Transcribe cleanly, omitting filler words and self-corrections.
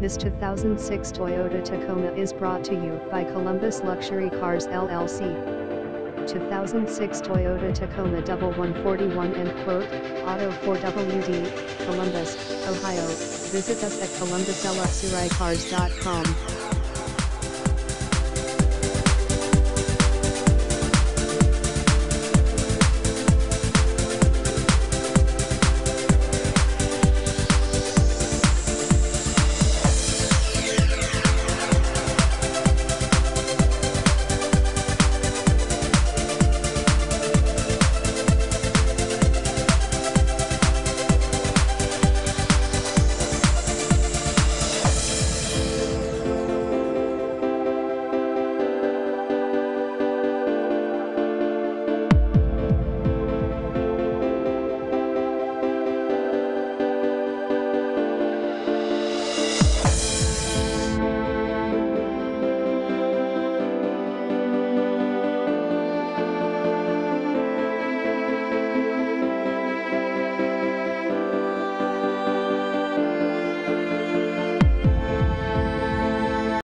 This 2006 Toyota Tacoma is brought to you by Columbus Luxury Cars LLC. 2006 Toyota Tacoma Double 141 and quote, Auto 4WD, Columbus, Ohio. Visit us at columbusluxurycars.com.